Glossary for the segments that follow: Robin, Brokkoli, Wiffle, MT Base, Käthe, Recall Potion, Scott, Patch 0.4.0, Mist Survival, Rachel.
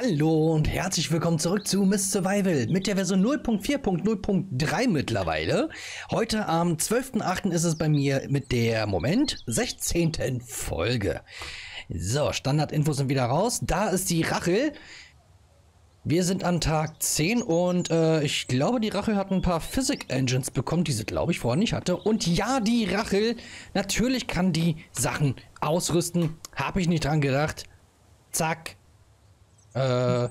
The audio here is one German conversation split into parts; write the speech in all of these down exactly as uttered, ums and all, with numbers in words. Hallo und herzlich willkommen zurück zu Mist Survival mit der Version null Punkt vier Punkt null Punkt drei mittlerweile. Heute am zwölften achten ist es bei mir mit der, Moment, sechzehnten Folge. So, Standardinfos sind wieder raus. Da ist die Rachel. Wir sind an Tag zehn und äh, ich glaube, die Rachel hat ein paar Physik-Engines bekommen, die sie, glaube ich, vorher nicht hatte. Und ja, die Rachel, natürlich kann die Sachen ausrüsten. Habe ich nicht dran gedacht. Zack. Äh,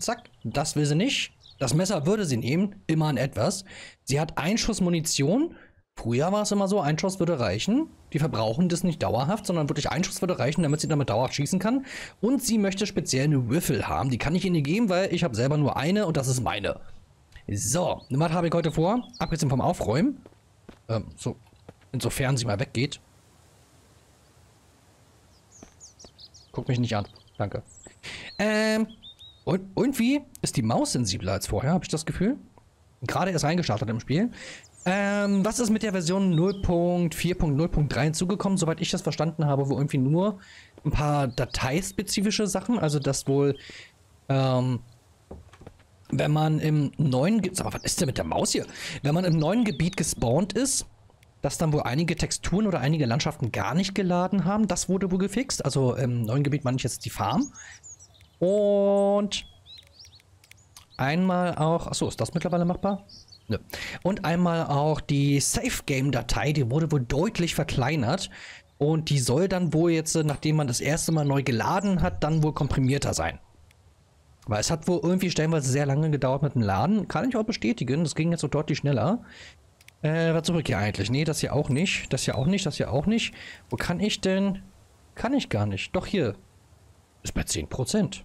zack, das will sie nicht. Das Messer würde sie nehmen, immerhin etwas. Sie hat einen Schuss Munition. Früher war es immer so, ein Schuss würde reichen. Die verbrauchen das nicht dauerhaft, sondern wirklich ein Schuss würde reichen, damit sie damit dauerhaft schießen kann. Und sie möchte speziell eine Wiffle haben. Die kann ich ihnen geben, weil ich habe selber nur eine und das ist meine. So, was habe ich heute vor? Abgesehen vom Aufräumen. Ähm, so, insofern sie mal weggeht. Guck mich nicht an. Danke. Ähm, und irgendwie ist die Maus sensibler als vorher, habe ich das Gefühl. Gerade erst reingestartet im Spiel. Ähm, was ist mit der Version null Punkt vier Punkt null Punkt drei hinzugekommen? Soweit ich das verstanden habe, wo irgendwie nur ein paar dateispezifische Sachen, also das wohl, ähm, wenn man im neuen, Ge aber was ist denn mit der Maus hier? Wenn man im neuen Gebiet gespawnt ist, dass dann wohl einige Texturen oder einige Landschaften gar nicht geladen haben, das wurde wohl gefixt. Also im neuen Gebiet meine ich jetzt die Farm. Und einmal auch, achso, ist das mittlerweile machbar? Nö. Und einmal auch die Safe-Game-Datei, die wurde wohl deutlich verkleinert. Und die soll dann wohl jetzt, nachdem man das erste Mal neu geladen hat, dann wohl komprimierter sein. Weil es hat wohl irgendwie stellenweise sehr lange gedauert mit dem Laden. Kann ich auch bestätigen, das ging jetzt so deutlich schneller. Äh, was zurück hier eigentlich? Nee, das hier auch nicht. Das hier auch nicht, das hier auch nicht. Wo kann ich denn? Kann ich gar nicht. Doch hier. Ist bei zehn Prozent.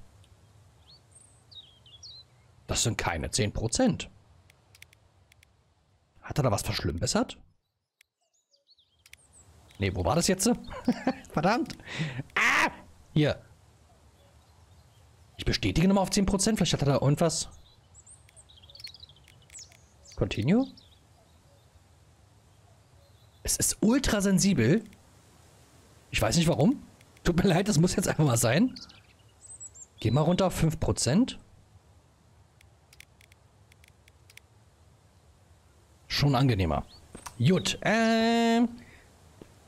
Das sind keine zehn Prozent. Hat er da was verschlimmbessert? Nee, wo war das jetzt? Verdammt. Ah! Hier. Ich bestätige nochmal auf zehn Prozent. Vielleicht hat er da irgendwas. Continue. Es ist ultra sensibel. Ich weiß nicht warum. Tut mir leid, das muss jetzt einfach mal sein. Geh mal runter auf fünf Prozent. Schon angenehmer. Gut. Ähm.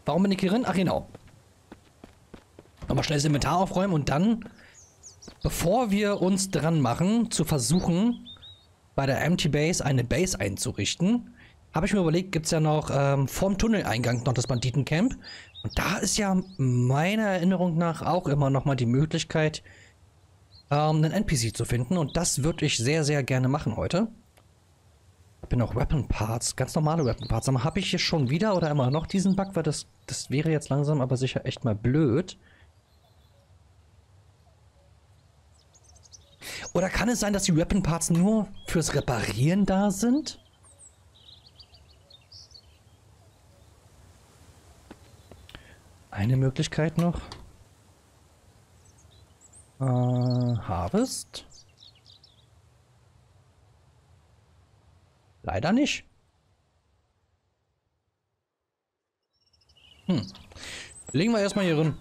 Warum bin ich hier drin? Ach genau. Nochmal schnell das Inventar aufräumen und dann, bevor wir uns dran machen, zu versuchen, bei der M T Base eine Base einzurichten, habe ich mir überlegt, gibt es ja noch ähm, vorm Tunneleingang noch das Banditencamp. Und da ist ja meiner Erinnerung nach auch immer nochmal die Möglichkeit, ähm, einen N P C zu finden. Und das würde ich sehr, sehr gerne machen heute. Ich bin auch Weapon Parts, ganz normale Weapon Parts. Aber habe ich hier schon wieder oder immer noch diesen Bug? Weil das, das wäre jetzt langsam aber sicher echt mal blöd. Oder kann es sein, dass die Weapon Parts nur fürs Reparieren da sind? Eine Möglichkeit noch. Äh, Harvest. Leider nicht. Hm. Legen wir erstmal hier drin.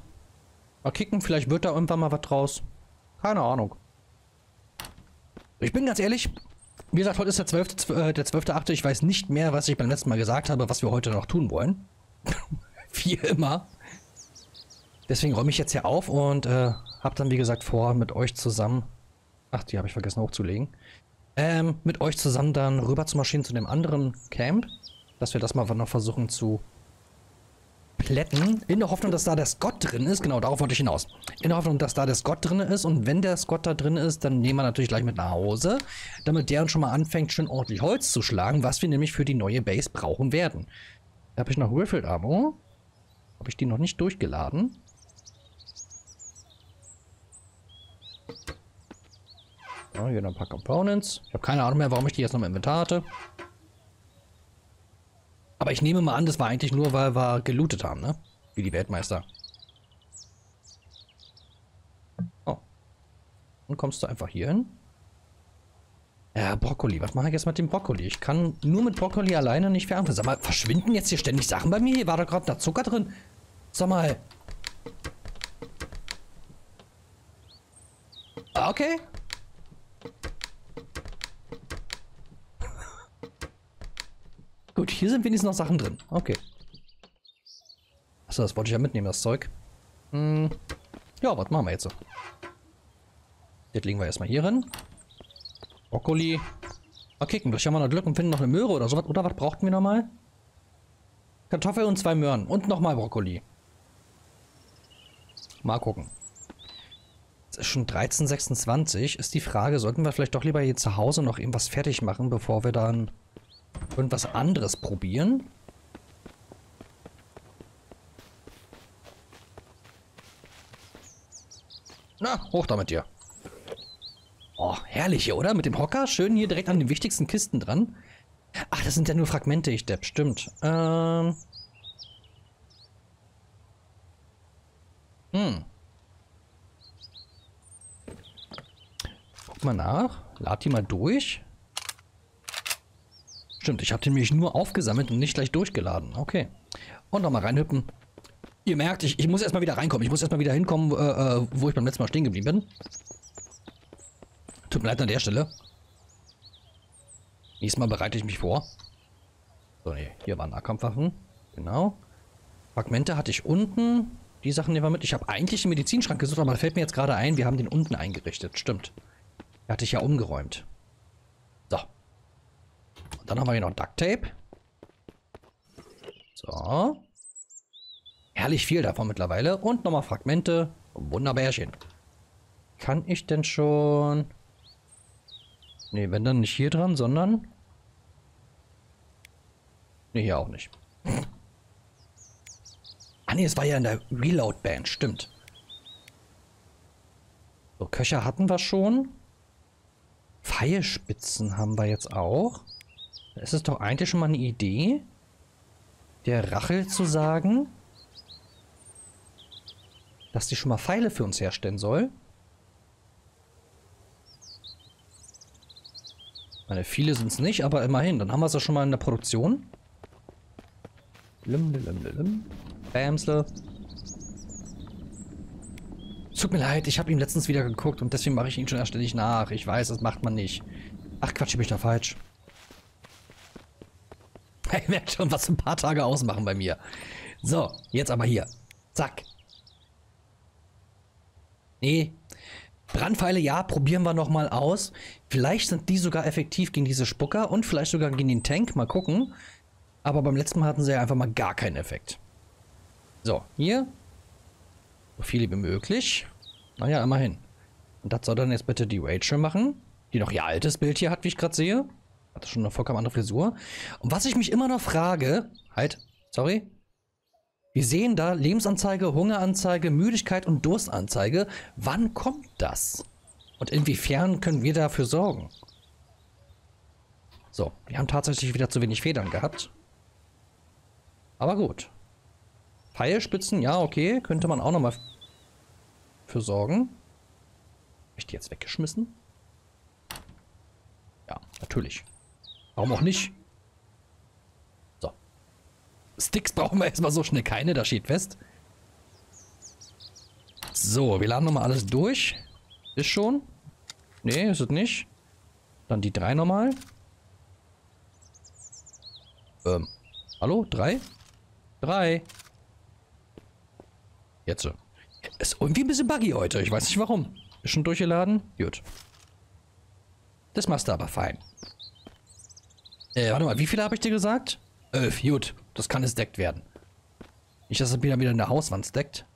Mal kicken, vielleicht wird da irgendwann mal was draus. Keine Ahnung. Ich bin ganz ehrlich. Wie gesagt, heute ist der zwölfte achte Ich weiß nicht mehr, was ich beim letzten Mal gesagt habe, was wir heute noch tun wollen. Wie immer. Deswegen räume ich jetzt hier auf und äh, habe dann, wie gesagt, vor, mit euch zusammen... Ach, die habe ich vergessen hochzulegen. Ähm, mit euch zusammen dann rüber zu marschieren zu dem anderen Camp. Dass wir das mal noch versuchen zu plätten. In der Hoffnung, dass da der Scott drin ist. Genau, darauf wollte ich hinaus. In der Hoffnung, dass da der Scott drin ist. Und wenn der Scott da drin ist, dann nehmen wir natürlich gleich mit nach Hause. Damit der uns schon mal anfängt, schön ordentlich Holz zu schlagen. Was wir nämlich für die neue Base brauchen werden. Da habe ich noch Wiffle-Abo. Habe ich die noch nicht durchgeladen? Ja, hier noch ein paar Components. Ich habe keine Ahnung mehr, warum ich die jetzt noch im Inventar hatte. Aber ich nehme mal an, das war eigentlich nur, weil wir gelootet haben, ne? Wie die Weltmeister. Oh. Und kommst du einfach hier hin? Ja, Brokkoli. Was mache ich jetzt mit dem Brokkoli? Ich kann nur mit Brokkoli alleine nicht viel anfangen. Sag mal, verschwinden jetzt hier ständig Sachen bei mir? Hier war doch gerade da Zucker drin. Sag mal. Okay. Gut, hier sind wenigstens noch Sachen drin. Okay. Achso, das wollte ich ja mitnehmen, das Zeug. Hm. Ja, was machen wir jetzt so? Das legen wir erstmal hier hin. Brokkoli. Mal kicken, vielleicht haben wir noch Glück und finden noch eine Möhre oder sowas. Oder was brauchten wir nochmal? Kartoffel und zwei Möhren. Und nochmal Brokkoli. Mal gucken. Es ist schon dreizehn Uhr sechsundzwanzig. Ist die Frage, sollten wir vielleicht doch lieber hier zu Hause noch irgendwas fertig machen, bevor wir dann irgendwas anderes probieren? Na, hoch damit hier. Oh, herrlich hier, oder? Mit dem Hocker. Schön hier direkt an den wichtigsten Kisten dran. Ach, das sind ja nur Fragmente, ich Depp. Stimmt. Ähm. Hm. Guck mal nach. Lad die mal durch. Stimmt, ich habe den nämlich nur aufgesammelt und nicht gleich durchgeladen. Okay. Und nochmal reinhüppen. Ihr merkt, ich, ich muss erstmal wieder reinkommen. Ich muss erstmal wieder hinkommen, äh, wo ich beim letzten Mal stehen geblieben bin. Tut mir leid an der Stelle. Nächstes Mal bereite ich mich vor. So, nee, hier waren Nahkampfwaffen. Genau. Fragmente hatte ich unten. Die Sachen nehmen wir mit. Ich habe eigentlich den Medizinschrank gesucht, aber da fällt mir jetzt gerade ein, wir haben den unten eingerichtet. Stimmt. Der hatte ich ja umgeräumt. So. Und dann haben wir hier noch Duct Tape. So. Herrlich viel davon mittlerweile. Und nochmal Fragmente. Wunderbärchen. Kann ich denn schon... Ne, wenn dann nicht hier dran, sondern... Ne, hier auch nicht. Ah ne, es war ja in der Reload-Band, stimmt. So, Köcher hatten wir schon. Pfeilspitzen haben wir jetzt auch. Es ist doch eigentlich schon mal eine Idee, der Rachel zu sagen, dass die schon mal Pfeile für uns herstellen soll. Meine, viele sind es nicht, aber immerhin. Dann haben wir es ja schon mal in der Produktion. Lim, lim, lim. Bamsle. Tut mir leid, ich habe ihn letztens wieder geguckt und deswegen mache ich ihn schon erst ständig nach. Ich weiß, das macht man nicht. Ach Quatsch, ich bin da falsch. Ich merke schon, was ein paar Tage ausmachen bei mir. So, jetzt aber hier. Zack. Nee. Brandpfeile, ja, probieren wir nochmal aus. Vielleicht sind die sogar effektiv gegen diese Spucker und vielleicht sogar gegen den Tank. Mal gucken. Aber beim letzten Mal hatten sie ja einfach mal gar keinen Effekt. So, hier. So viele wie möglich. Naja, immerhin. Und das soll dann jetzt bitte die Rachel machen, die noch ihr altes Bild hier hat, wie ich gerade sehe. Hat schon eine vollkommen andere Frisur. Und was ich mich immer noch frage, halt, sorry. Wir sehen da Lebensanzeige, Hungeranzeige, Müdigkeit und Durstanzeige. Wann kommt das? Und inwiefern können wir dafür sorgen? So, wir haben tatsächlich wieder zu wenig Federn gehabt. Aber gut. Pfeilspitzen, ja, okay. Könnte man auch nochmal für sorgen. Hab ich die jetzt weggeschmissen? Ja, natürlich. Warum auch nicht? Sticks brauchen wir erstmal so schnell keine, da steht fest. So, wir laden nochmal alles durch. Ist schon. Nee, ist es nicht. Dann die drei nochmal. Ähm, hallo? Drei? Drei. Jetzt so. Ist irgendwie ein bisschen buggy heute, ich weiß nicht warum. Ist schon durchgeladen? Gut. Das machst du aber fein. Äh, warte mal, wie viele habe ich dir gesagt? Elf, gut. Das kann es deckt werden. Nicht, dass es wieder wieder in der Hauswand deckt.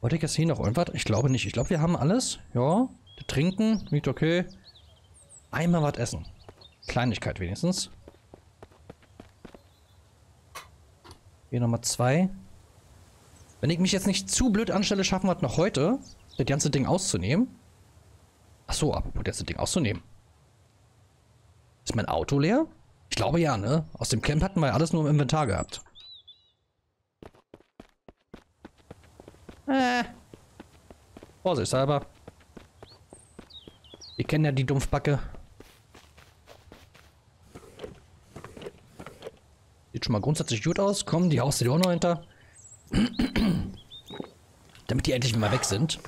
Wollte ich jetzt hier noch irgendwas? Ich glaube nicht. Ich glaube, wir haben alles. Ja. Trinken. Nicht okay. Einmal was essen. Kleinigkeit wenigstens. Hier nochmal zwei. Wenn ich mich jetzt nicht zu blöd anstelle, schaffen wir es noch heute, das ganze Ding auszunehmen. Achso, apropos das Ding auszunehmen. Ist mein Auto leer? Ich glaube ja, ne? Aus dem Camp hatten wir ja alles nur im Inventar gehabt. Äh. Vorsichtshalber. Wir kennen ja die Dumpfbacke. Sieht schon mal grundsätzlich gut aus. Kommen, die Haustür auch noch hinter. Damit die endlich mal weg sind.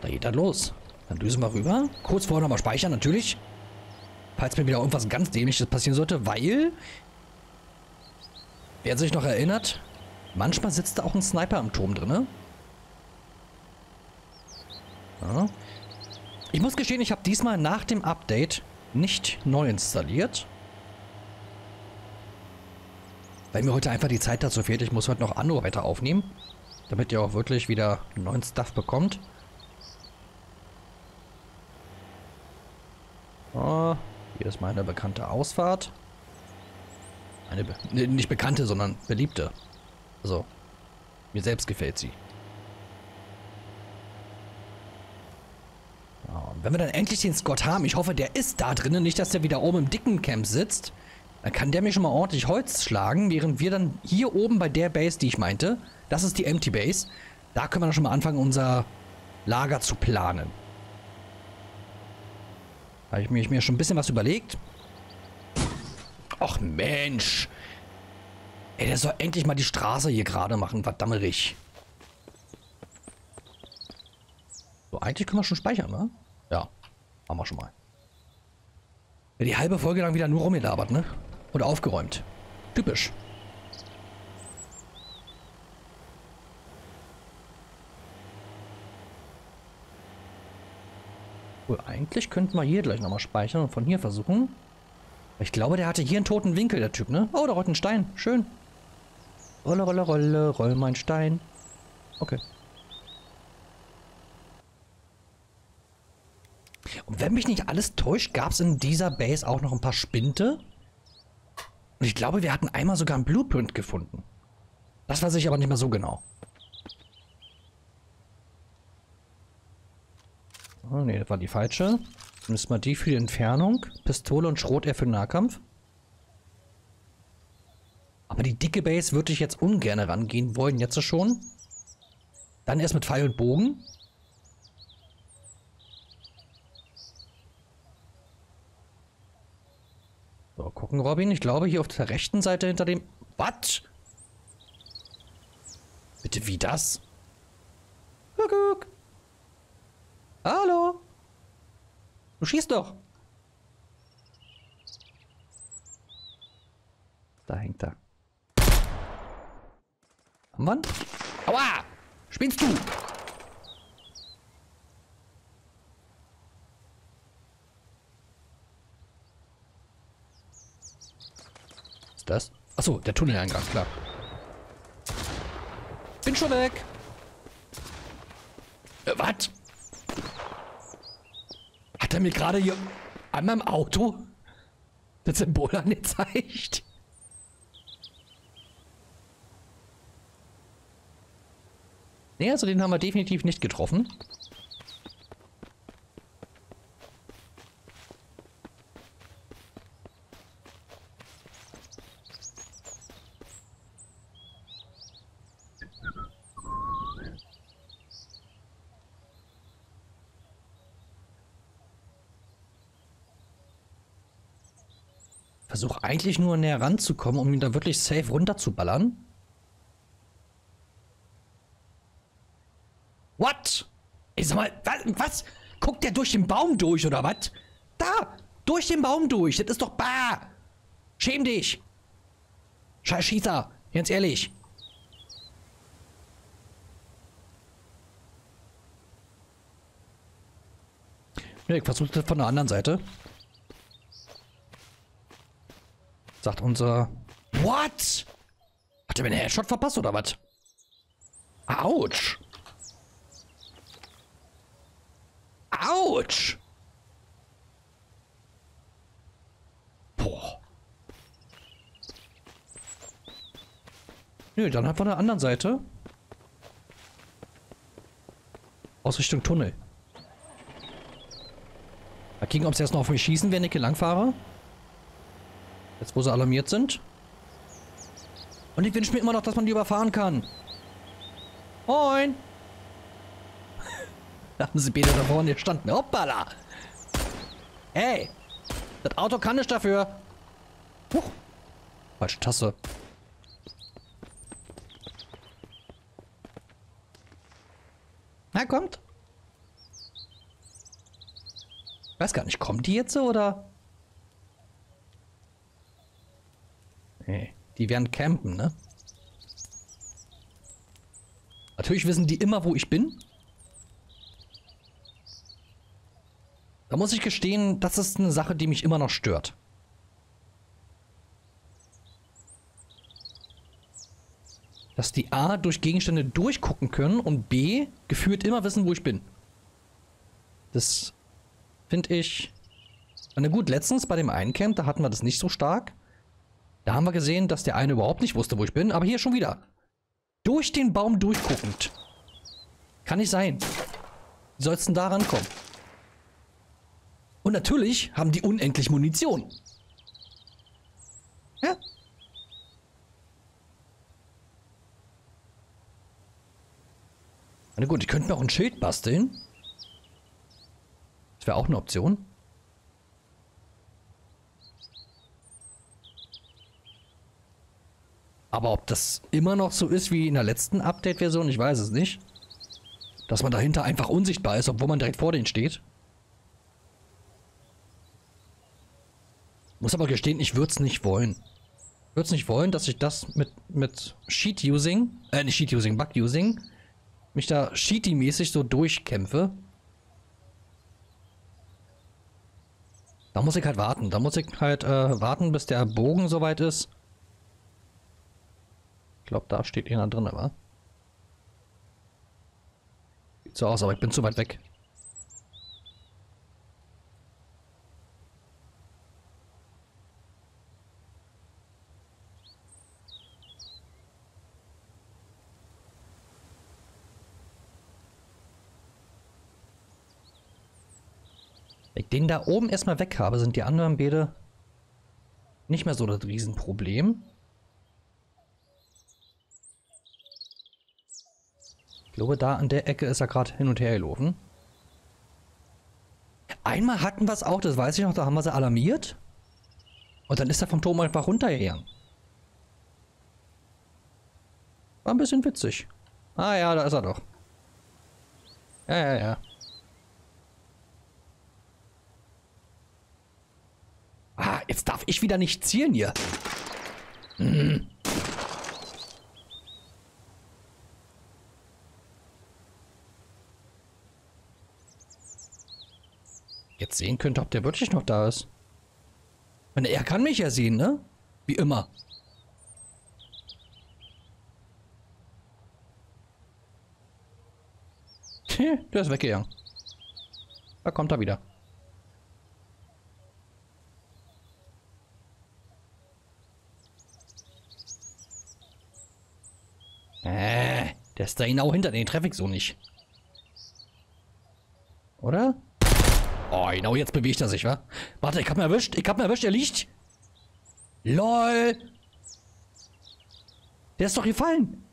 Da geht das los. Dann düsen wir rüber. Kurz vorher nochmal speichern, natürlich. Falls mir wieder irgendwas ganz Dämliches passieren sollte, weil... Wer sich noch erinnert, manchmal sitzt da auch ein Sniper am Turm drin, ne? Ja. Ich muss gestehen, ich habe diesmal nach dem Update nicht neu installiert. Weil mir heute einfach die Zeit dazu fehlt. Ich muss heute noch Anno weiter aufnehmen. Damit ihr auch wirklich wieder neuen Stuff bekommt. Oh, hier ist meine bekannte Ausfahrt. Eine Be ne, nicht bekannte, sondern beliebte. Also, mir selbst gefällt sie. Oh, wenn wir dann endlich den Scott haben, ich hoffe, der ist da drinnen, nicht, dass der wieder oben im dicken Camp sitzt. Dann kann der mir schon mal ordentlich Holz schlagen, während wir dann hier oben bei der Base, die ich meinte, das ist die M T Base, da können wir dann schon mal anfangen, unser Lager zu planen. Da habe ich mir schon ein bisschen was überlegt. Ach Mensch! Ey, der soll endlich mal die Straße hier gerade machen, verdammt ich. So, eigentlich können wir schon speichern, ne? Ja, haben wir schon mal. Die halbe Folge lang wieder nur rumgelabert, ne? Und aufgeräumt. Typisch. Cool, eigentlich könnten wir hier gleich nochmal speichern und von hier versuchen. Ich glaube, der hatte hier einen toten Winkel, der Typ, ne? Oh, da rollt ein Stein. Schön. Rolle, rolle, rolle, roll mein Stein. Okay. Und wenn mich nicht alles täuscht, gab es in dieser Base auch noch ein paar Spinte. Und ich glaube, wir hatten einmal sogar einen Blueprint gefunden. Das weiß ich aber nicht mehr so genau. Oh, ne, das war die falsche. Müssen wir die für die Entfernung. Pistole und Schrotär für den Nahkampf. Aber die dicke Base würde ich jetzt ungern rangehen wollen, jetzt schon. Dann erst mit Pfeil und Bogen. So, gucken, Robin. Ich glaube, hier auf der rechten Seite hinter dem... Was? Bitte, wie das? Guck. Hallo? Du schießt doch. Da hängt er. Haben wir ihn? Aua! Spinnst du? Ist das? Achso, der Tunneleingang, klar. Bin schon weg. Äh, was? Hat er mir gerade hier an meinem Auto das Symbol angezeigt? Ne, also den haben wir definitiv nicht getroffen. Versuche eigentlich nur näher ranzukommen, um ihn da wirklich safe runterzuballern. What? Ich sag mal, was, was? Guckt der durch den Baum durch, oder was? Da! Durch den Baum durch! Das ist doch bah! Schäm dich! Scheiß Schießer! Ganz ehrlich! Ich versuche das von der anderen Seite. Sagt unser... What? Hat er mir einen Headshot verpasst, oder was? Autsch! Autsch! Boah. Nö, dann halt von der anderen Seite. Aus Richtung Tunnel. Mal gucken, ob sie erst noch auf mich schießen, wenn ich hier lang fahre. Jetzt, wo sie alarmiert sind. Und ich wünsche mir immer noch, dass man die überfahren kann. Moin! Da haben sie beide da vorne gestanden. Hoppala! Ey! Das Auto kann nicht dafür! Huch! Falsche Tasse. Na, kommt! Ich weiß gar nicht, kommt die jetzt so oder? Nee, die werden campen, ne? Natürlich wissen die immer, wo ich bin. Da muss ich gestehen, das ist eine Sache, die mich immer noch stört. Dass die A durch Gegenstände durchgucken können und B gefühlt immer wissen, wo ich bin. Das finde ich... Na gut, letztens bei dem einen Camp, da hatten wir das nicht so stark. Da haben wir gesehen, dass der eine überhaupt nicht wusste, wo ich bin. Aber hier schon wieder. Durch den Baum durchguckend. Kann nicht sein. Wie sollst denn da rankommen? Und natürlich haben die unendlich Munition. Ja. Na gut, ich könnte mir auch ein Schild basteln. Das wäre auch eine Option. Aber ob das immer noch so ist wie in der letzten Update-Version, ich weiß es nicht. Dass man dahinter einfach unsichtbar ist, obwohl man direkt vor denen steht. Muss aber gestehen, ich würde es nicht wollen. Ich würde es nicht wollen, dass ich das mit, mit Sheet-Using, äh nicht Sheet-Using, Bug-Using, mich da Sheety-mäßig so durchkämpfe. Da muss ich halt warten. Da muss ich halt äh, warten, bis der Bogen soweit ist. Ich glaube, da steht einer drin, aber. Sieht so aus, aber ich bin zu weit weg. Wenn ich den da oben erstmal weg habe, sind die anderen Bäder nicht mehr so das Riesenproblem. Ich glaube, da an der Ecke ist er gerade hin und her gelaufen. Einmal hatten wir es auch, das weiß ich noch, da haben wir sie alarmiert. Und dann ist er vom Turm einfach runtergegangen. War ein bisschen witzig. Ah ja, da ist er doch. Ja, ja, ja. Ah, jetzt darf ich wieder nicht zielen hier. Mhm. Jetzt sehen könnte, ob der wirklich noch da ist. Und er kann mich ja sehen, ne? Wie immer. Der ist weggegangen. Da kommt er wieder. Äh, der ist da genau hinter, den treffe ich so nicht. Oder? Oh, genau, jetzt bewegt er sich, wa? Warte, ich hab ihn erwischt, ich hab ihn erwischt, er liegt. LOL. Der ist doch gefallen.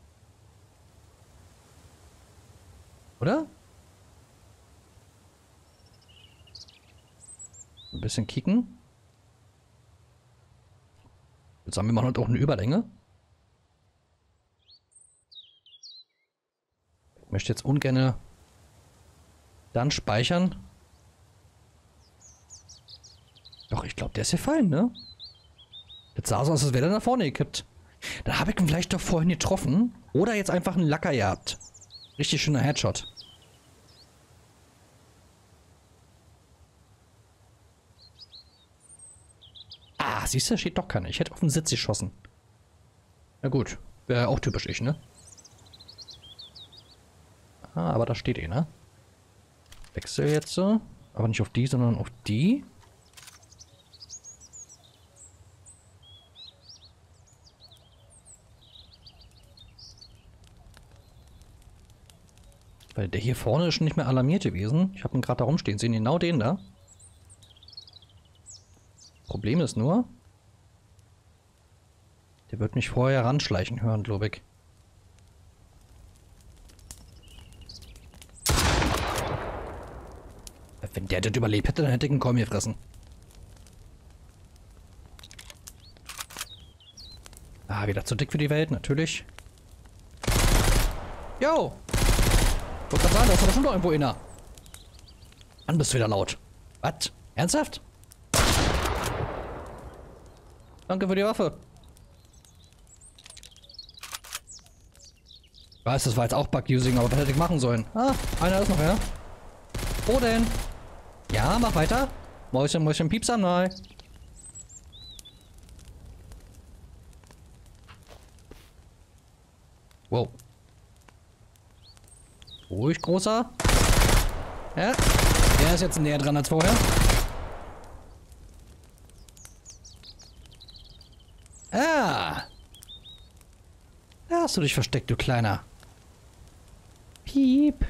Oder? Ein bisschen kicken. Jetzt haben wir mal noch auch eine Überlänge. Ich möchte jetzt ungern dann speichern. Doch, ich glaube, der ist gefallen, ne? Jetzt sah so aus, als wäre der nach vorne gekippt. Dann habe ich ihn vielleicht doch vorhin getroffen. Oder jetzt einfach einen Lacker gehabt. Richtig schöner Headshot. Ah, siehst du, steht doch keiner. Ich hätte auf den Sitz geschossen. Na gut, wäre auch typisch ich, ne? Ah, aber da steht eh, ne? Wechsel jetzt so. Aber nicht auf die, sondern auf die. Weil der hier vorne ist schon nicht mehr alarmiert gewesen. Ich habe ihn gerade da rumstehen sehen. Genau den da. Problem ist nur, der wird mich vorher ranschleichen hören, glaube ich. Wenn der das überlebt hätte, dann hätte ich einen Korn gefressen. Ah, wieder zu dick für die Welt, natürlich. Yo! Ich wollte gerade sagen, da ist aber schon noch irgendwo inner. An bist du wieder laut. Was? Ernsthaft? Danke für die Waffe. Ich weiß, das war jetzt auch Bug-Using, aber was hätte ich machen sollen? Ah, einer ist noch, ja? Wo denn? Ja, mach weiter. Mäuschen, Mäuschen, Pieps an, nein. Wow. Ruhig, Großer. Ja, der ist jetzt näher dran als vorher. Ah. Da hast du dich versteckt, du Kleiner. Piep.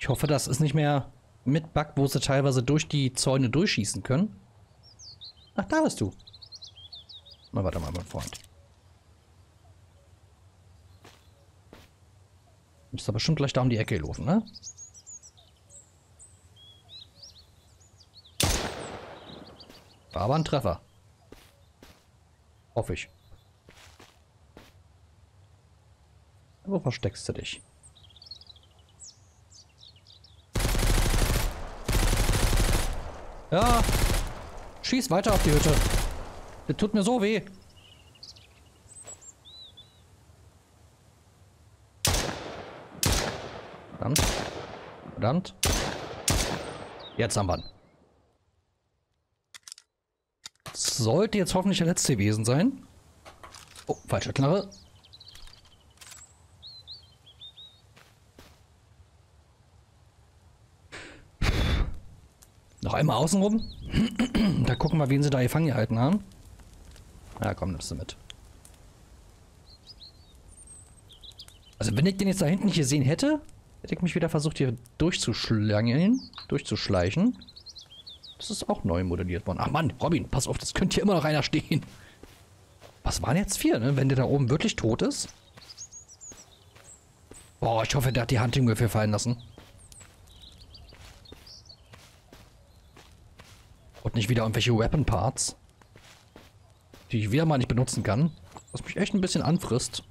Ich hoffe, das ist nicht mehr mit Bug, wo sie teilweise durch die Zäune durchschießen können. Ach, da bist du. Na, warte mal, mein Freund. Du bist da bestimmt gleich da um die Ecke gelaufen, ne? War aber ein Treffer. Hoffe ich. Wo versteckst du dich? Ja, schieß weiter auf die Hütte. Das tut mir so weh. Verdammt. Verdammt. Jetzt am Bann. Sollte jetzt hoffentlich der letzte gewesen sein. Oh, falsche Knarre. Noch einmal außen rum. Da gucken wir, wen sie da gefangen gehalten haben. Na komm, nimmst du mit. Also wenn ich den jetzt da hinten nicht gesehen hätte, hätte ich mich wieder versucht, hier durchzuschlangeln, durchzuschleichen. Das ist auch neu modelliert worden. Ach Mann, Robin, pass auf, das könnte hier immer noch einer stehen. Was waren jetzt vier, ne? Wenn der da oben wirklich tot ist? Boah, ich hoffe, der hat die Hunting Rifle fallen lassen. Und nicht wieder irgendwelche Weapon Parts, die ich wieder mal nicht benutzen kann. Was mich echt ein bisschen anfrisst.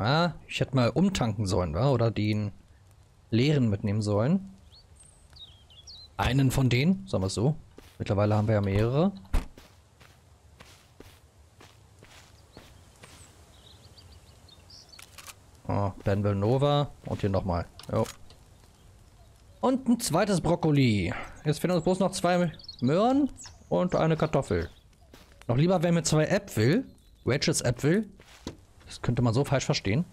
Ah, ich hätte mal umtanken sollen, oder den leeren mitnehmen sollen. Einen von denen, sagen wir es so. Mittlerweile haben wir ja mehrere. Oh, Ben Villanova. Und hier nochmal. Und ein zweites Brokkoli. Jetzt fehlen uns bloß noch zwei Möhren und eine Kartoffel. Noch lieber wären mir zwei Äpfel. Rachels Äpfel. Das könnte man so falsch verstehen.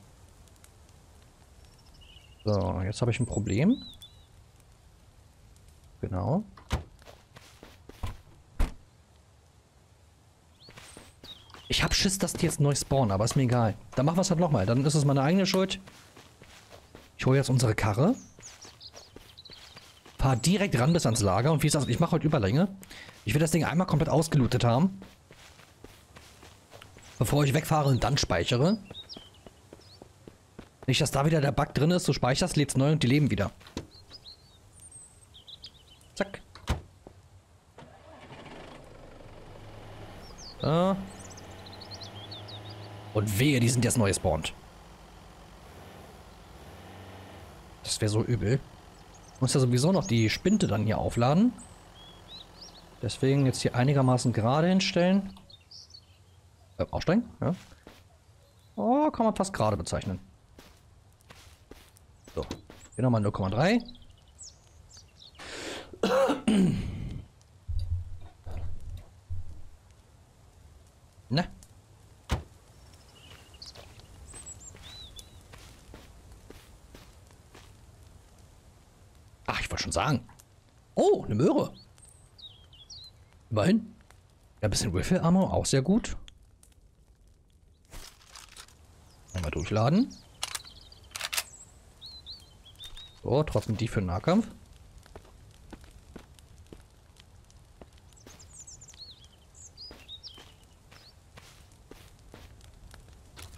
So, jetzt habe ich ein Problem. Genau. Ich hab Schiss, dass die jetzt neu spawnen, aber ist mir egal. Dann machen wir es halt nochmal. Dann ist es meine eigene Schuld. Ich hole jetzt unsere Karre. Fahr direkt ran bis ans Lager. Und wie ist das? Ich mache heute Überlänge. Ich will das Ding einmal komplett ausgelootet haben. Bevor ich wegfahre und dann speichere. Nicht, dass da wieder der Bug drin ist. Du speicherst, lädst neu und die leben wieder. Zack. Da. Und wehe, die sind jetzt neu gespawnt. Das wäre so übel. Ich muss ja sowieso noch die Spinte dann hier aufladen. Deswegen jetzt hier einigermaßen gerade hinstellen. Äh, aussteigen? Ja. Oh, kann man fast gerade bezeichnen. So. Hier nochmal null Komma drei. Ne? Ach, ich wollte schon sagen. Oh, eine Möhre. Immerhin. Ja, ein bisschen Wiffle-Ammo, auch sehr gut. Einmal durchladen. So, trotzdem die für den Nahkampf.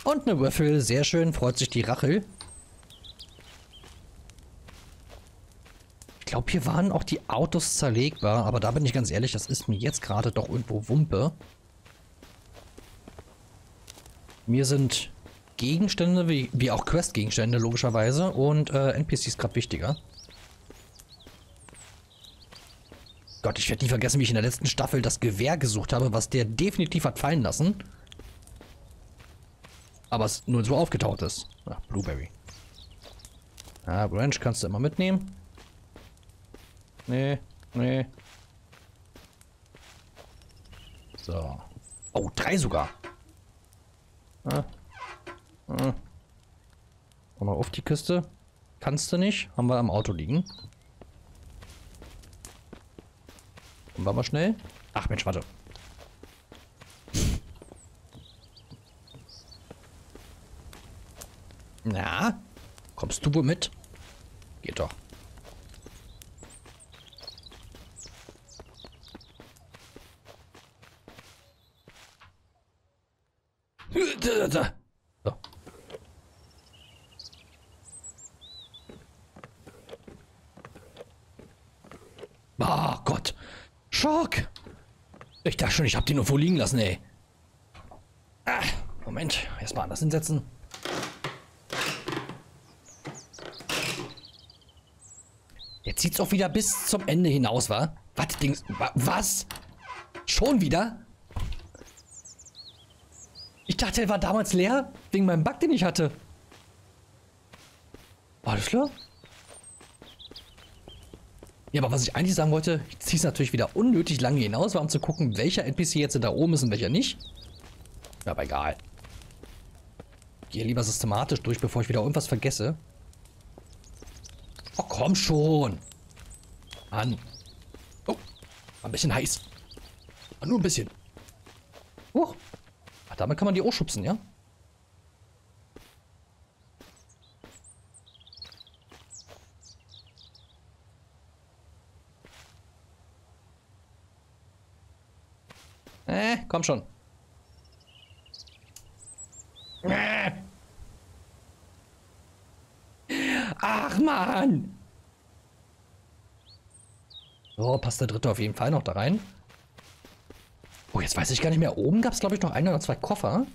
Und eine Würfel, sehr schön, freut sich die Rachel. glaube, hier waren auch die Autos zerlegbar. Aber da bin ich ganz ehrlich, das ist mir jetzt gerade doch irgendwo Wumpe. Mir sind Gegenstände, wie, wie auch Quest-Gegenstände logischerweise, und äh, N P Cs gerade wichtiger. Gott, ich werde nie vergessen, wie ich in der letzten Staffel das Gewehr gesucht habe, was der definitiv hat fallen lassen. Aber es nur so aufgetaucht ist. Ach, Blueberry. Ah, Branch kannst du immer mitnehmen. Nee, nee. So. Oh, drei sogar. Ah. Ah. Mal auf die Kiste. Kannst du nicht. Haben wir am Auto liegen. Und war mal schnell. Ach Mensch, warte. Na? Kommst du wohl mit? Geht doch. So. Oh Gott. Schock. Ich dachte schon, ich hab den irgendwo liegen lassen, ey. Ah, Moment. Erstmal anders hinsetzen. Jetzt sieht's auch wieder bis zum Ende hinaus, wa? Was, Dings? Was? Schon wieder? Ich dachte, er war damals leer, wegen meinem Bug, den ich hatte. War das schlimm? Ja, aber was ich eigentlich sagen wollte, ich ziehe es natürlich wieder unnötig lange hinaus, war, um zu gucken, welcher N P C jetzt da oben ist und welcher nicht. Aber egal. Ich gehe lieber systematisch durch, bevor ich wieder irgendwas vergesse. Oh, komm schon. Mann. Oh, war ein bisschen heiß. War nur ein bisschen. Huch. Ach, damit kann man die auch schubsen, ja? Äh, komm schon. Äh. Ach, Mann! So, passt der dritte auf jeden Fall noch da rein. Oh, jetzt weiß ich gar nicht mehr. Oben gab es, glaube ich, noch ein oder zwei Koffer.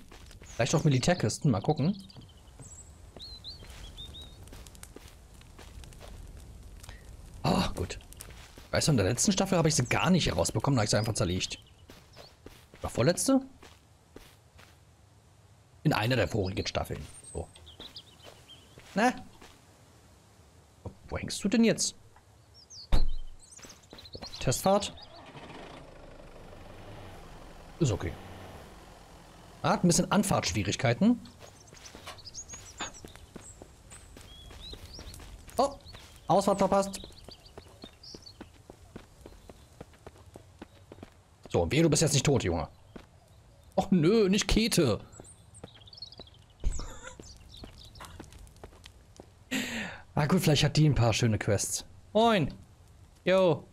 Vielleicht auch Militärkisten. Mal gucken. Ah, oh, gut. Weißt du, in der letzten Staffel habe ich sie gar nicht herausbekommen. Da habe ich sie einfach zerlegt. War vorletzte? In einer der vorigen Staffeln. So. Na? Wo hängst du denn jetzt? Testfahrt. Ist okay. Ah, ein bisschen Anfahrtschwierigkeiten. Oh, Ausfahrt verpasst. So, und wehe, du bist jetzt nicht tot, Junge. Och nö, nicht Käthe. Ah gut, vielleicht hat die ein paar schöne Quests. Moin. Yo.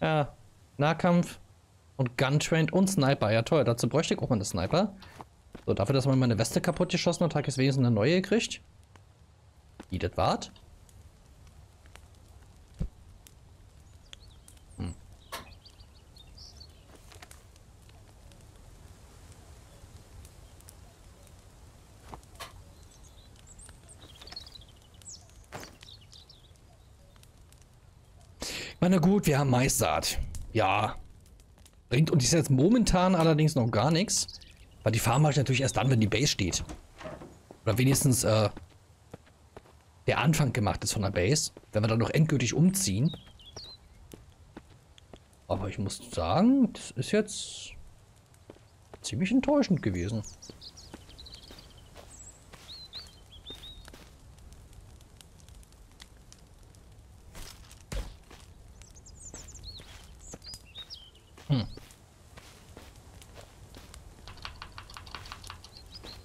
Ja, Nahkampf und Guntrained und Sniper. Ja toll, dazu bräuchte ich auch mal eine Sniper. So, dafür, dass man meine Weste kaputt geschossen hat, habe ich jetzt wenigstens eine neue gekriegt. Wie das wart? Hm. Na gut, wir haben Maissaat. Ja. Bringt uns jetzt momentan allerdings noch gar nichts. Weil die Farm mache ich natürlich erst dann, wenn die Base steht. Oder wenigstens äh, der Anfang gemacht ist von der Base. Wenn wir dann noch endgültig umziehen. Aber ich muss sagen, das ist jetzt ziemlich enttäuschend gewesen.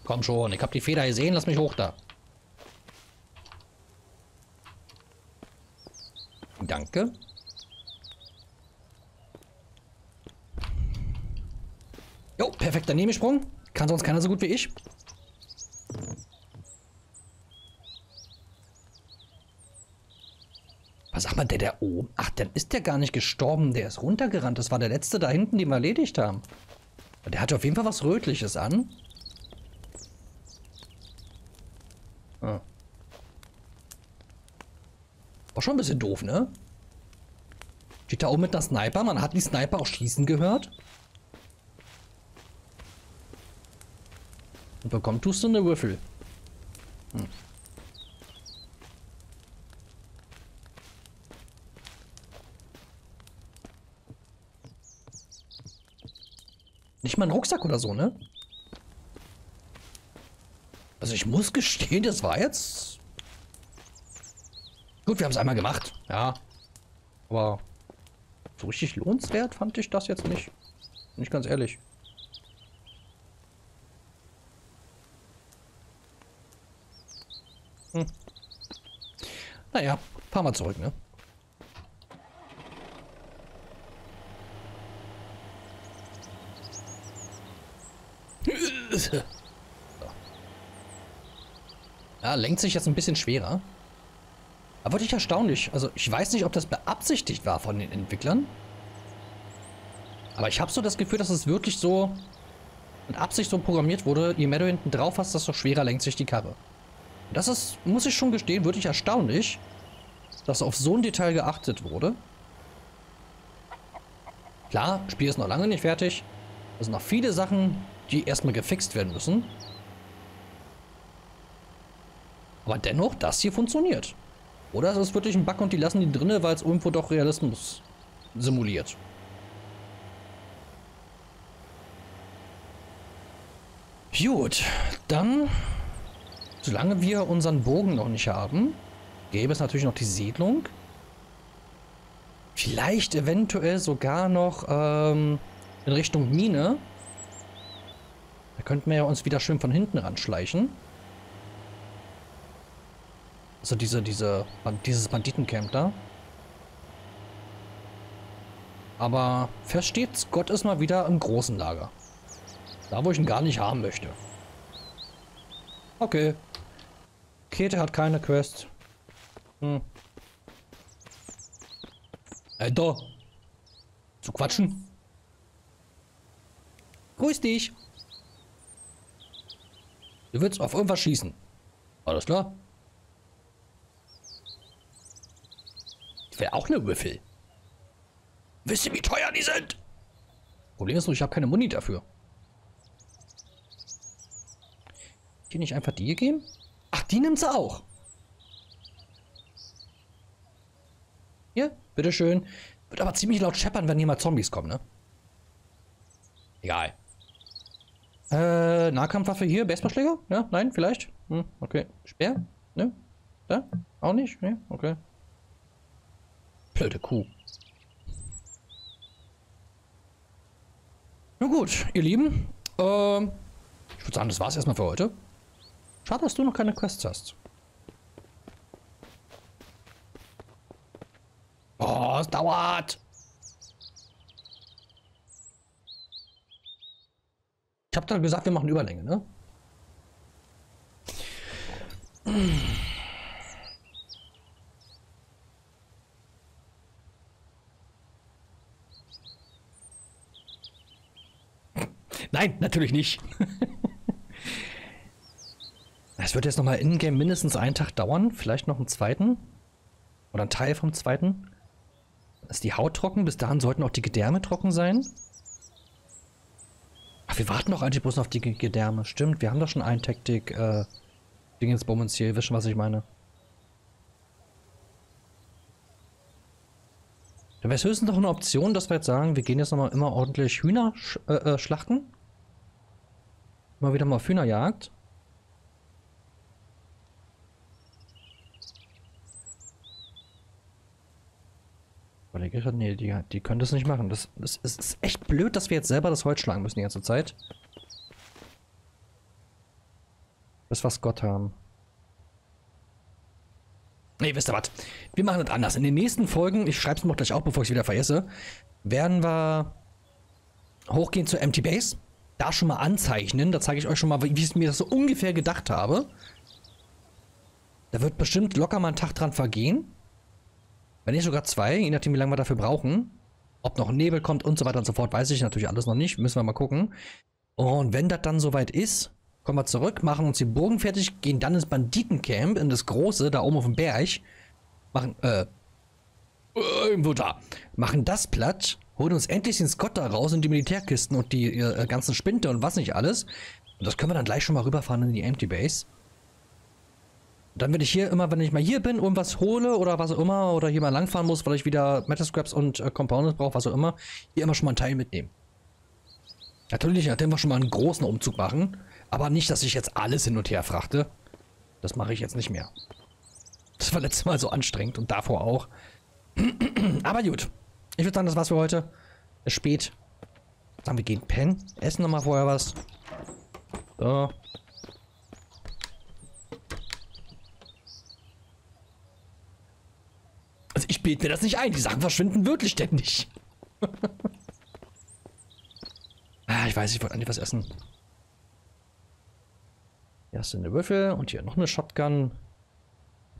Komm schon, ich hab die Feder gesehen, lass mich hoch da. Danke. Jo, perfekter Nebensprung. Kann sonst keiner so gut wie ich. Sag mal, der da oben. Ach, dann ist der gar nicht gestorben. Der ist runtergerannt. Das war der letzte da hinten, den wir erledigt haben. Der hatte auf jeden Fall was Rötliches an. Ah. War schon ein bisschen doof, ne? Steht da oben mit einer Sniper. Man hat die Sniper auch schießen gehört. Und bekommt tust du eine Wiffle. Hm. Nicht mal einen Rucksack oder so, ne? Also ich muss gestehen, das war jetzt... Gut, wir haben es einmal gemacht, ja. Aber so richtig lohnenswert fand ich das jetzt nicht. Bin ich ganz ehrlich. Hm. Naja, fahren wir zurück, ne? So. Ja, lenkt sich jetzt ein bisschen schwerer. Aber wirklich erstaunlich. Also ich weiß nicht, ob das beabsichtigt war von den Entwicklern. Aber ich habe so das Gefühl, dass es wirklich so mit Absicht so programmiert wurde. Je mehr du hinten drauf hast, desto schwerer lenkt sich die Karre. Und das ist, muss ich schon gestehen, wirklich erstaunlich, dass auf so ein Detail geachtet wurde. Klar, das Spiel ist noch lange nicht fertig. Es sind noch viele Sachen, die erstmal gefixt werden müssen. Aber dennoch, das hier funktioniert. Oder es ist wirklich ein Bug und die lassen die drinne, weil es irgendwo doch Realismus simuliert. Gut, dann, solange wir unseren Bogen noch nicht haben, gäbe es natürlich noch die Siedlung. Vielleicht eventuell sogar noch ähm, in Richtung Mine. Da könnten wir ja uns wieder schön von hinten ranschleichen. Also diese, diese, dieses Banditencamp da. Aber fest steht, Scott ist mal wieder im großen Lager. Da, wo ich ihn gar nicht haben möchte. Okay. Käthe hat keine Quest. Hm. Hey, da. Zu quatschen. Grüß dich. Du willst auf irgendwas schießen. Alles klar. Wäre auch eine Wiffle. Wisst ihr, wie teuer die sind? Problem ist nur, ich habe keine Muni dafür. Hier nicht einfach die geben? Ach, die nimmt sie auch. Hier, bitteschön. Wird aber ziemlich laut scheppern, wenn hier mal Zombies kommen, ne? Egal. Äh, Nahkampfwaffe hier, Baseballschläger? Ja, nein, vielleicht? Hm, okay. Speer? Ne? Da? Auch nicht? Ne? Okay. Blöde Kuh. Na gut, ihr Lieben. Ähm, ich würde sagen, das war's erstmal für heute. Schade, dass du noch keine Quests hast. Oh, es dauert. Ich habe da gesagt, wir machen Überlänge, ne? Nein, natürlich nicht. Es wird jetzt nochmal in-game mindestens einen Tag dauern. Vielleicht noch einen zweiten. Oder einen Teil vom zweiten. Dann ist die Haut trocken. Bis dahin sollten auch die Gedärme trocken sein. Ach, wir warten noch eigentlich bloß auf die Gedärme. Stimmt, wir haben doch schon einen Taktik. Äh, Dingensbummens hier. Ihr wisst schon, was ich meine. Dann wäre es höchstens noch eine Option, dass wir jetzt sagen, wir gehen jetzt nochmal immer ordentlich Hühner sch äh, äh, schlachten. Mal wieder mal auf Hühnerjagd. Nee, die, die können das nicht machen. Das, das, das ist echt blöd, dass wir jetzt selber das Holz schlagen müssen die ganze Zeit. Bis wir Scott haben. Nee, wisst ihr was? Wir machen das anders. In den nächsten Folgen, ich schreibe es noch gleich auf, bevor ich es wieder vergesse, werden wir hochgehen zur M T Base. Da schon mal anzeichnen. Da zeige ich euch schon mal, wie ich mir das so ungefähr gedacht habe. Da wird bestimmt locker mal ein Tag dran vergehen. Wenn nicht sogar zwei, je nachdem wie lange wir dafür brauchen. Ob noch Nebel kommt und so weiter und so fort, weiß ich natürlich alles noch nicht. Müssen wir mal gucken. Und wenn das dann soweit ist, kommen wir zurück, machen uns die Burgen fertig, gehen dann ins Banditencamp, in das Große, da oben auf dem Berg. Machen, äh, irgendwo da. Machen das platt, holen uns endlich den Scott da raus und die Militärkisten und die äh, ganzen Spinte und was nicht alles. Und das können wir dann gleich schon mal rüberfahren in die M T Base. Und dann werde ich hier immer, wenn ich mal hier bin, irgendwas hole oder was auch immer, oder hier mal langfahren muss, weil ich wieder Metal Scraps und äh, Compounds brauche, was auch immer, hier immer schon mal einen Teil mitnehmen. Natürlich, nachdem wir schon mal einen großen Umzug machen, aber nicht, dass ich jetzt alles hin und her frachte. Das mache ich jetzt nicht mehr. Das war letztes Mal so anstrengend und davor auch. Aber gut, ich würde sagen, das war's für heute. Es ist spät. Sagen wir, gehen pennen, essen nochmal vorher was. So. Also ich bete mir das nicht ein, die Sachen verschwinden wirklich ständig. Ah, ich weiß, ich wollte eigentlich was essen. Hier hast du eine Würfel und hier noch eine Shotgun.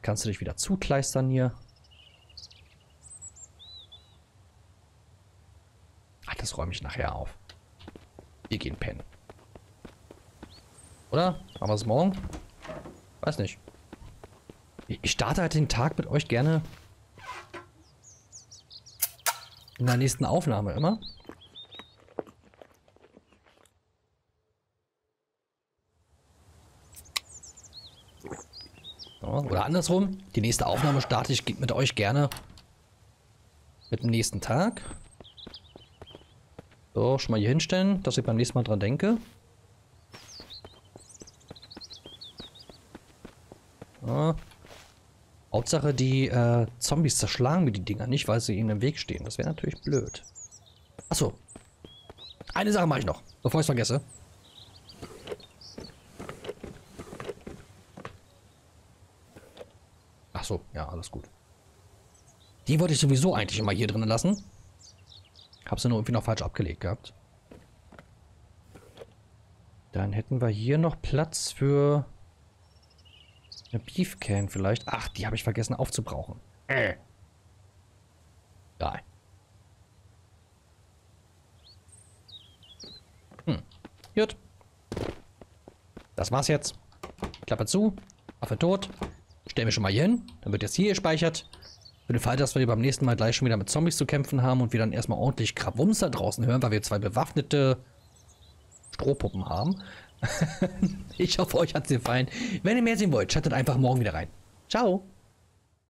Kannst du dich wieder zukleistern hier. Ach, das räume ich nachher auf. Wir gehen pennen. Oder? Machen wir es morgen? Weiß nicht. Ich starte halt den Tag mit euch gerne in der nächsten Aufnahme immer. Oder andersrum, die nächste Aufnahme starte ich mit euch gerne mit dem nächsten Tag. So, schon mal hier hinstellen, dass ich beim nächsten Mal dran denke. Ja. Hauptsache, die äh, Zombies zerschlagen mir die Dinger nicht, weil sie ihnen im Weg stehen. Das wäre natürlich blöd. Achso. Eine Sache mache ich noch, bevor ich es vergesse. Achso, ja, alles gut. Die wollte ich sowieso eigentlich immer hier drin lassen. Hab sie nur irgendwie noch falsch abgelegt gehabt. Dann hätten wir hier noch Platz für eine Beefcan vielleicht. Ach, die habe ich vergessen aufzubrauchen. Äh. Da. Hm. Gut. Das war's jetzt. Klappe zu. Affe tot. Stellen wir schon mal hier hin. Dann wird jetzt hier gespeichert. Für den Fall, dass wir hier beim nächsten Mal gleich schon wieder mit Zombies zu kämpfen haben und wir dann erstmal ordentlich Krawums da draußen hören, weil wir zwei bewaffnete Strohpuppen haben. Ich hoffe, euch hat es gefallen. Wenn ihr mehr sehen wollt, schaltet einfach morgen wieder rein. Ciao!